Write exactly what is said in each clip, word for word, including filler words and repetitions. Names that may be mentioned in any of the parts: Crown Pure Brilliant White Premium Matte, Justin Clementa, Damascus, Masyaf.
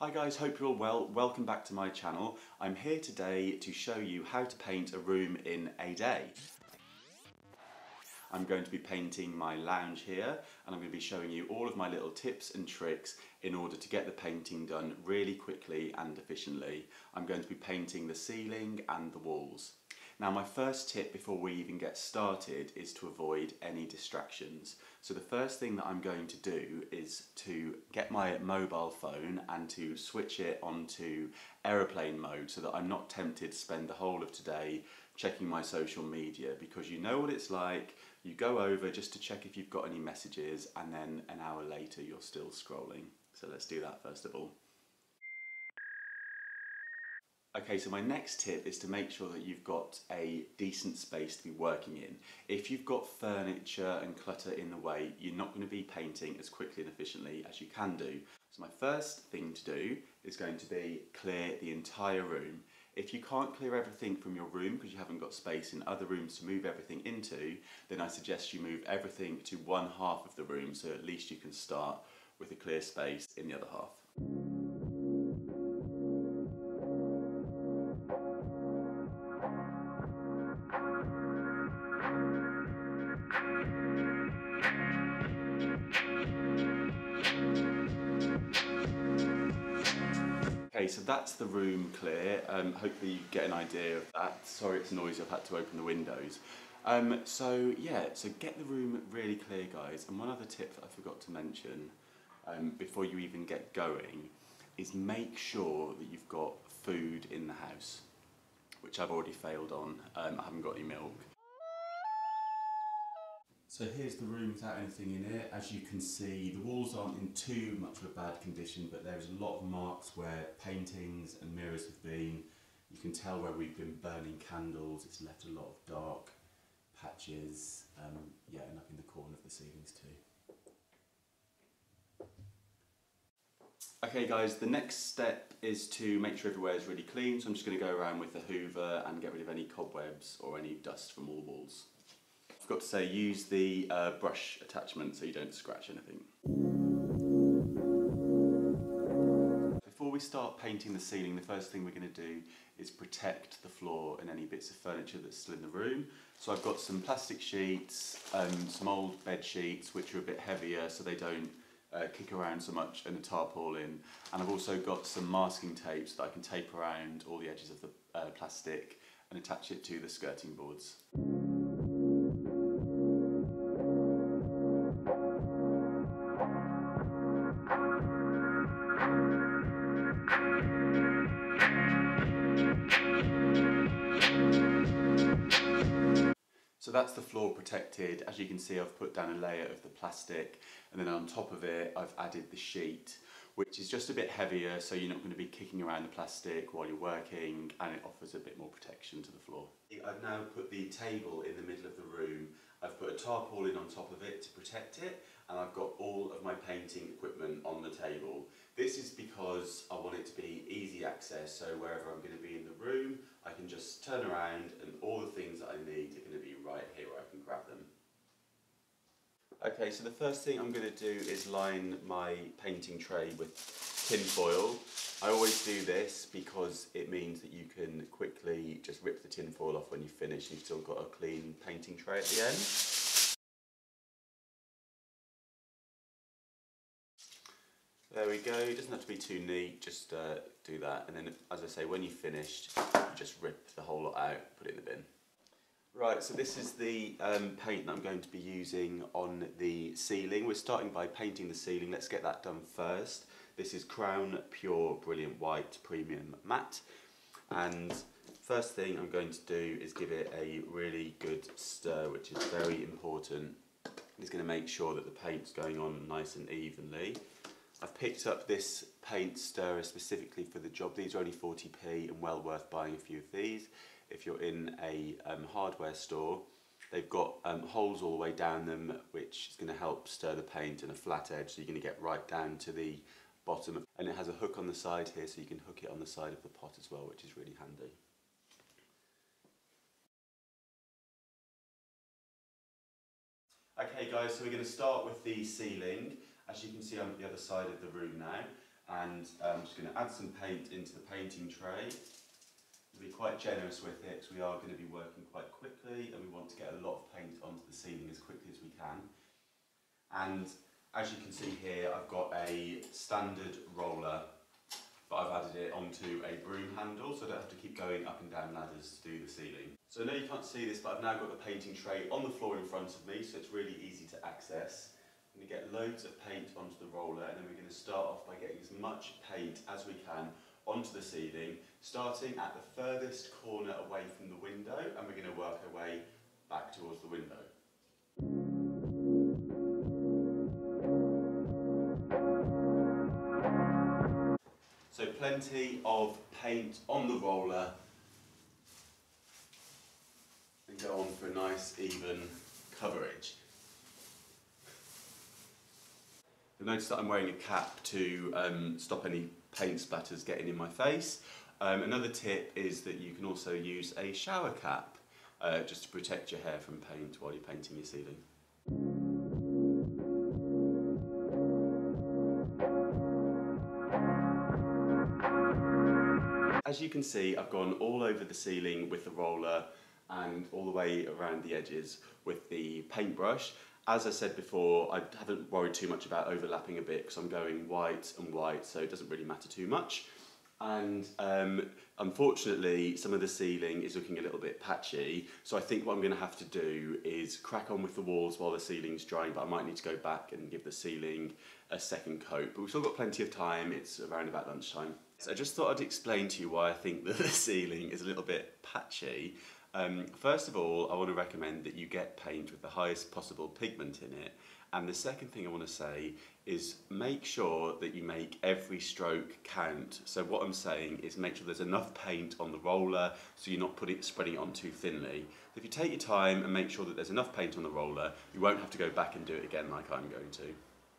Hi guys, hope you're all well. Welcome back to my channel. I'm here today to show you how to paint a room in a day. I'm going to be painting my lounge here and I'm going to be showing you all of my little tips and tricks in order to get the painting done really quickly and efficiently. I'm going to be painting the ceiling and the walls. Now my first tip before we even get started is to avoid any distractions. So the first thing that I'm going to do is to get my mobile phone and to switch it onto airplane mode so that I'm not tempted to spend the whole of today checking my social media, because you know what it's like. You go over just to check if you've got any messages and then an hour later you're still scrolling. So let's do that first of all. Okay, so my next tip is to make sure that you've got a decent space to be working in. If you've got furniture and clutter in the way, you're not going to be painting as quickly and efficiently as you can do. So my first thing to do is going to be clear the entire room. If you can't clear everything from your room because you haven't got space in other rooms to move everything into, then I suggest you move everything to one half of the room, so at least you can start with a clear space in the other half. Okay, so that's the room clear. Um, hopefully you get an idea of that. Sorry it's noisy, I've had to open the windows. Um, so yeah, so get the room really clear, guys. And one other tip that I forgot to mention um, before you even get going is make sure that you've got food in the house, which I've already failed on. Um, I haven't got any milk. So here's the room without anything in it. As you can see, the walls aren't in too much of a bad condition, but there's a lot of marks where paintings and mirrors have been. You can tell where we've been burning candles. It's left a lot of dark patches, um, yeah, and up in the corner of the ceilings too. Okay guys, the next step is to make sure everywhere is really clean. So I'm just going to go around with a hoover and get rid of any cobwebs or any dust from all walls. I forgot to say, use the uh, brush attachment so you don't scratch anything. Before we start painting the ceiling, the first thing we're going to do is protect the floor and any bits of furniture that's still in the room. So I've got some plastic sheets, um, some old bed sheets which are a bit heavier so they don't uh, kick around so much, and a tarpaulin. And I've also got some masking tape so that I can tape around all the edges of the uh, plastic and attach it to the skirting boards. So that's the floor protected. As you can see, I've put down a layer of the plastic, and then on top of it I've added the sheet, which is just a bit heavier so you're not going to be kicking around the plastic while you're working, and it offers a bit more protection to the floor. I've now put the table in the middle of the room. I've put a tarpaulin on top of it to protect it, and I've got all of my painting equipment on the table. This is because I want it to be easy access, so wherever I'm going to be in the room I can just turn around and all the things that I need are going to be right here where I can grab them. Okay, so the first thing I'm going to do is line my painting tray with tin foil. I always do this because it means that you can quickly just rip the tin foil off when you finish. You've still got a clean painting tray at the end. There we go, it doesn't have to be too neat, just uh, do that. And then, as I say, when you've finished, you just rip the whole lot out, put it in the bin. Right, so this is the um, paint that I'm going to be using on the ceiling. We're starting by painting the ceiling. Let's get that done first. This is Crown Pure Brilliant White Premium Matte. And first thing I'm going to do is give it a really good stir, which is very important. It's going to make sure that the paint's going on nice and evenly. I've picked up this paint stirrer specifically for the job. These are only forty p and well worth buying a few of these. If you're in a um, hardware store, they've got um, holes all the way down them, which is going to help stir the paint, and a flat edge, so you're going to get right down to the bottom. And it has a hook on the side here, so you can hook it on the side of the pot as well, which is really handy. Okay guys, so we're going to start with the ceiling. As you can see, I'm at the other side of the room now. and I'm just going to add some paint into the painting tray. We'll be quite generous with it because we are going to be working quite quickly and we want to get a lot of paint onto the ceiling as quickly as we can. And as you can see here, I've got a standard roller, but I've added it onto a broom handle so I don't have to keep going up and down ladders to do the ceiling. So I know you can't see this, but I've now got the painting tray on the floor in front of me, so it's really easy to access. I'm going to get loads of paint onto the roller and then we're going to start off by getting as much paint as we can onto the ceiling, starting at the furthest corner away from the window, and we're going to work our way back towards the window. So plenty of paint on the roller, and go on for a nice even coverage. You'll notice that I'm wearing a cap to um, stop any paint splatters getting in my face. Um, another tip is that you can also use a shower cap uh, just to protect your hair from paint while you're painting your ceiling. As you can see, I've gone all over the ceiling with the roller and all the way around the edges with the paintbrush. As I said before, I haven't worried too much about overlapping a bit because I'm going white and white, so it doesn't really matter too much. And um, unfortunately, some of the ceiling is looking a little bit patchy, so I think what I'm going to have to do is crack on with the walls while the ceiling's drying, but I might need to go back and give the ceiling a second coat. But we've still got plenty of time, it's around about lunchtime. So I just thought I'd explain to you why I think that the ceiling is a little bit patchy. Um, first of all, I want to recommend that you get paint with the highest possible pigment in it. And the second thing I want to say is make sure that you make every stroke count. So what I'm saying is make sure there's enough paint on the roller so you're not putting, spreading it on too thinly. If you take your time and make sure that there's enough paint on the roller, you won't have to go back and do it again like I'm going to.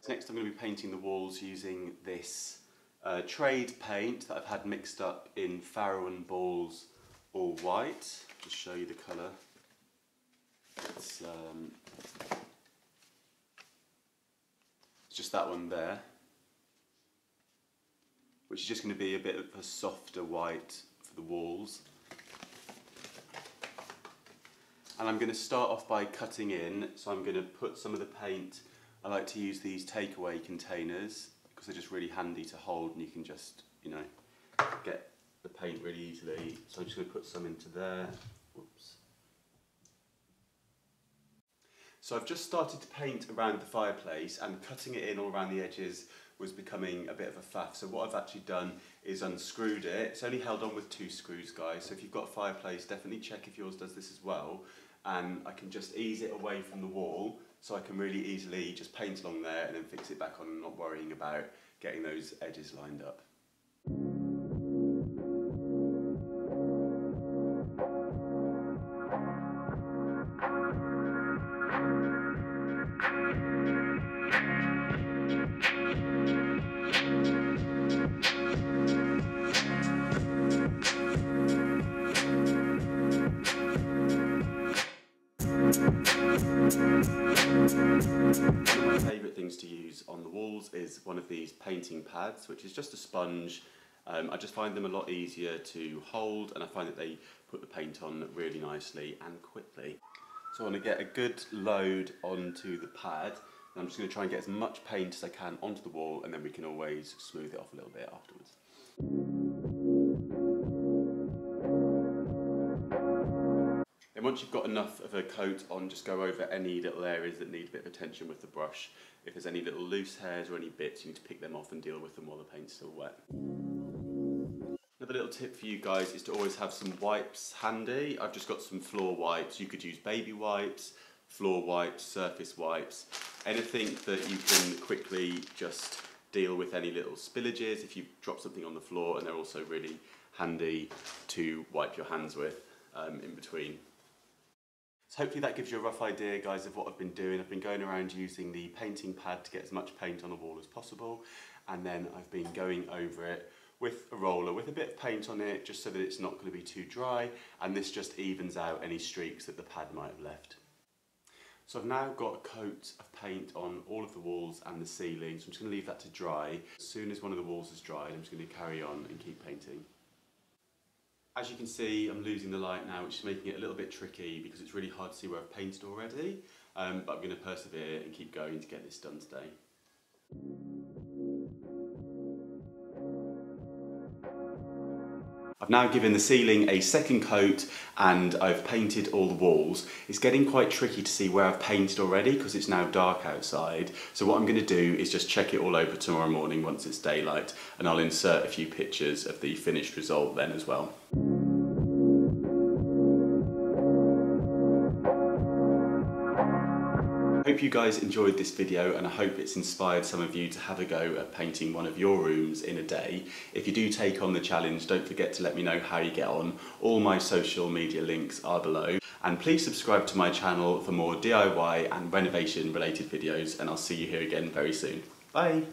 So next I'm going to be painting the walls using this uh, trade paint that I've had mixed up in Farrow and Ball's all white. Just show you the colour. It's, um, it's just that one there, which is just going to be a bit of a softer white for the walls. And I'm going to start off by cutting in, so I'm going to put some of the paint. I like to use these takeaway containers because they're just really handy to hold and you can just, you know, get the paint really easily, so I'm just going to put some into there. Whoops. So I've just started to paint around the fireplace and cutting it in all around the edges was becoming a bit of a faff, so what I've actually done is unscrewed it. It's only held on with two screws, guys, so if you've got a fireplace definitely check if yours does this as well, and I can just ease it away from the wall so I can really easily just paint along there and then fix it back on, not worrying about getting those edges lined up. On the walls is one of these painting pads, which is just a sponge. um, I just find them a lot easier to hold and I find that they put the paint on really nicely and quickly. So I want to get a good load onto the pad and I'm just going to try and get as much paint as I can onto the wall, and then we can always smooth it off a little bit afterwards. And once you've got enough of a coat on, just go over any little areas that need a bit of attention with the brush. If there's any little loose hairs or any bits, you need to pick them off and deal with them while the paint's still wet. Another little tip for you guys is to always have some wipes handy. I've just got some floor wipes. You could use baby wipes, floor wipes, surface wipes, anything that you can quickly just deal with any little spillages if you drop something on the floor, and they're also really handy to wipe your hands with um, in between. So hopefully that gives you a rough idea, guys, of what I've been doing. I've been going around using the painting pad to get as much paint on the wall as possible, and then I've been going over it with a roller with a bit of paint on it just so that it's not going to be too dry, and this just evens out any streaks that the pad might have left. So I've now got a coat of paint on all of the walls and the ceiling, so I'm just going to leave that to dry. As soon as one of the walls is dried, I'm just going to carry on and keep painting. As you can see, I'm losing the light now, which is making it a little bit tricky because it's really hard to see where I've painted already, um, but I'm going to persevere and keep going to get this done today. I've now given the ceiling a second coat and I've painted all the walls. It's getting quite tricky to see where I've painted already because it's now dark outside. So what I'm going to do is just check it all over tomorrow morning once it's daylight, and I'll insert a few pictures of the finished result then as well. I hope you guys enjoyed this video, and I hope it's inspired some of you to have a go at painting one of your rooms in a day. If you do take on the challenge, don't forget to let me know how you get on. All my social media links are below, and please subscribe to my channel for more D I Y and renovation related videos, and I'll see you here again very soon. Bye!